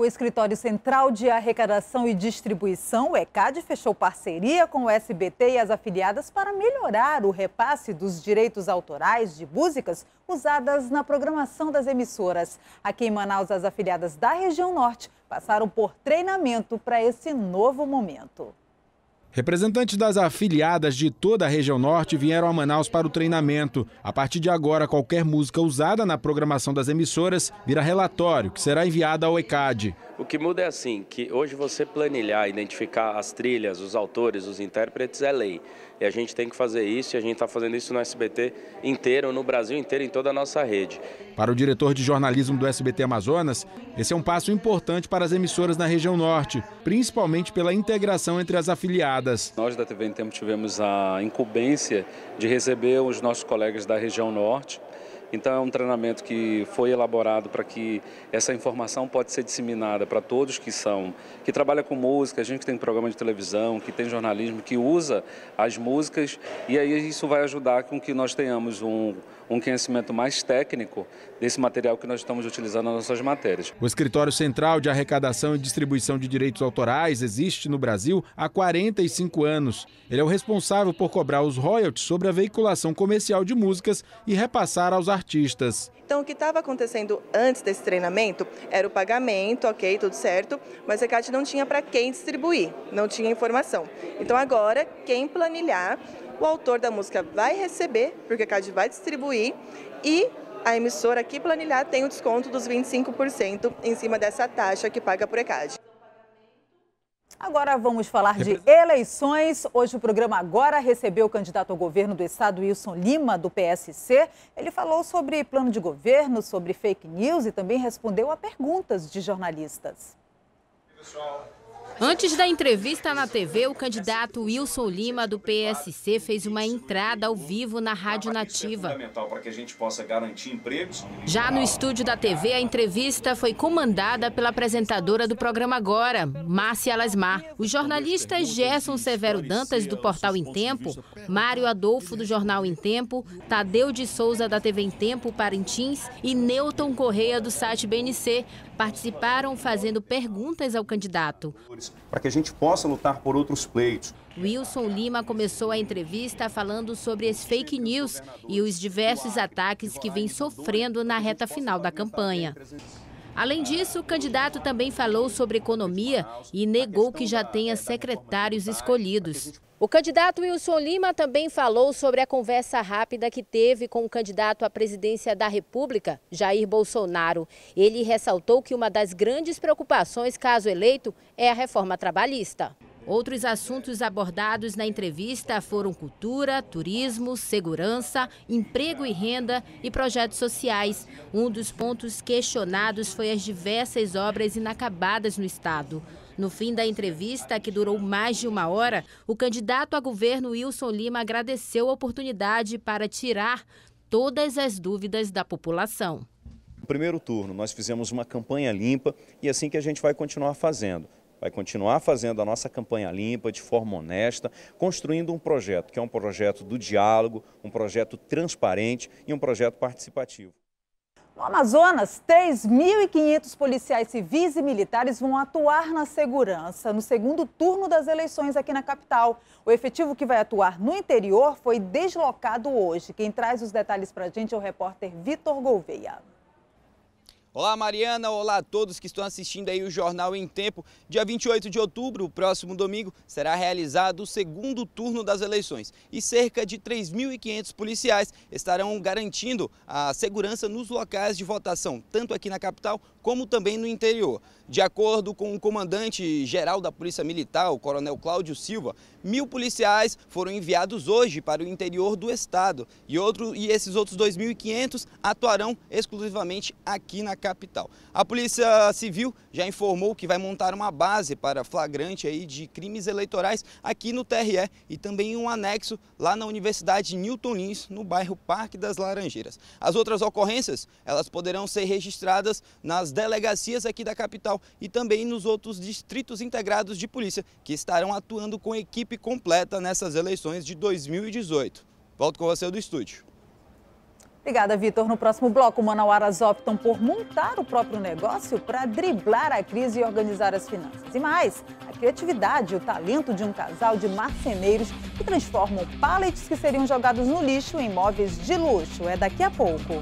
O Escritório Central de Arrecadação e Distribuição, o ECAD, fechou parceria com o SBT e as afiliadas para melhorar o repasse dos direitos autorais de músicas usadas na programação das emissoras. Aqui em Manaus, as afiliadas da região norte passaram por treinamento para esse novo momento. Representantes das afiliadas de toda a região norte vieram a Manaus para o treinamento. A partir de agora, qualquer música usada na programação das emissoras vira relatório, que será enviado ao ECAD. O que muda é assim, que hoje você planilhar, identificar as trilhas, os autores, os intérpretes é lei. E a gente tem que fazer isso, e a gente está fazendo isso no SBT inteiro, no Brasil inteiro, em toda a nossa rede. Para o diretor de jornalismo do SBT Amazonas, esse é um passo importante para as emissoras na região norte, principalmente pela integração entre as afiliadas. Nós da TV em Tempo tivemos a incumbência de receber os nossos colegas da região norte. Então é um treinamento que foi elaborado para que essa informação pode ser disseminada para todos que trabalham com música, a gente que tem programa de televisão, que tem jornalismo, que usa as músicas, e aí isso vai ajudar com que nós tenhamos um conhecimento mais técnico desse material que nós estamos utilizando nas nossas matérias. O Escritório Central de Arrecadação e Distribuição de Direitos Autorais existe no Brasil há 45 anos. Ele é o responsável por cobrar os royalties sobre a veiculação comercial de músicas e repassar aos artistas. Então, o que estava acontecendo antes desse treinamento era o pagamento, ok, tudo certo, mas a ECAD não tinha para quem distribuir, não tinha informação. Então, agora, quem planilhar, o autor da música vai receber, porque a ECAD vai distribuir, e a emissora que planilhar tem o desconto dos 25% em cima dessa taxa que paga por ECAD. Agora vamos falar de eleições. Hoje o programa Agora recebeu o candidato ao governo do estado, Wilson Lima, do PSC. Ele falou sobre plano de governo, sobre fake news e também respondeu a perguntas de jornalistas. Antes da entrevista na TV, o candidato Wilson Lima, do PSC, fez uma entrada ao vivo na Rádio Nativa. Já no estúdio da TV, a entrevista foi comandada pela apresentadora do programa Agora, Márcia Lasmar. Os jornalistas Gerson Severo Dantas, do portal Em Tempo, Mário Adolfo, do jornal Em Tempo, Tadeu de Souza, da TV Em Tempo, Parintins, e Neuton Correia, do site BNC, participaram fazendo perguntas ao candidato. Para que a gente possa lutar por outros pleitos. Wilson Lima começou a entrevista falando sobre as fake news e os diversos ataques que vem sofrendo na reta final da campanha. Além disso, o candidato também falou sobre economia e negou que já tenha secretários escolhidos. O candidato Wilson Lima também falou sobre a conversa rápida que teve com o candidato à presidência da República, Jair Bolsonaro. Ele ressaltou que uma das grandes preocupações, caso eleito, é a reforma trabalhista. Outros assuntos abordados na entrevista foram cultura, turismo, segurança, emprego e renda e projetos sociais. Um dos pontos questionados foi as diversas obras inacabadas no estado. No fim da entrevista, que durou mais de uma hora, o candidato a governo Wilson Lima agradeceu a oportunidade para tirar todas as dúvidas da população. No primeiro turno, nós fizemos uma campanha limpa e é assim que a gente vai continuar fazendo. Vai continuar fazendo a nossa campanha limpa, de forma honesta, construindo um projeto, que é um projeto do diálogo, um projeto transparente e um projeto participativo. No Amazonas, 3.500 policiais civis e militares vão atuar na segurança no segundo turno das eleições aqui na capital. O efetivo que vai atuar no interior foi deslocado hoje. Quem traz os detalhes para a gente é o repórter Vitor Gouveia. Olá, Mariana. Olá a todos que estão assistindo aí o Jornal em Tempo. Dia 28 de outubro, o próximo domingo, será realizado o segundo turno das eleições. E cerca de 3.500 policiais estarão garantindo a segurança nos locais de votação, tanto aqui na capital como também no interior. De acordo com o comandante-geral da Polícia Militar, o coronel Cláudio Silva, 1.000 policiais foram enviados hoje para o interior do estado. E esses outros 2.500 atuarão exclusivamente aqui na capital. A Polícia Civil já informou que vai montar uma base para flagrante aí de crimes eleitorais aqui no TRE e também um anexo lá na Universidade Newton Lins, no bairro Parque das Laranjeiras. As outras ocorrências, elas poderão ser registradas nas delegacias aqui da capital e também nos outros distritos integrados de polícia que estarão atuando com equipe completa nessas eleições de 2018. Volto com você do estúdio. Obrigada, Vitor. No próximo bloco, manauaras optam por montar o próprio negócio para driblar a crise e organizar as finanças. E mais, a criatividade e o talento de um casal de marceneiros que transformam pallets que seriam jogados no lixo em móveis de luxo. É daqui a pouco.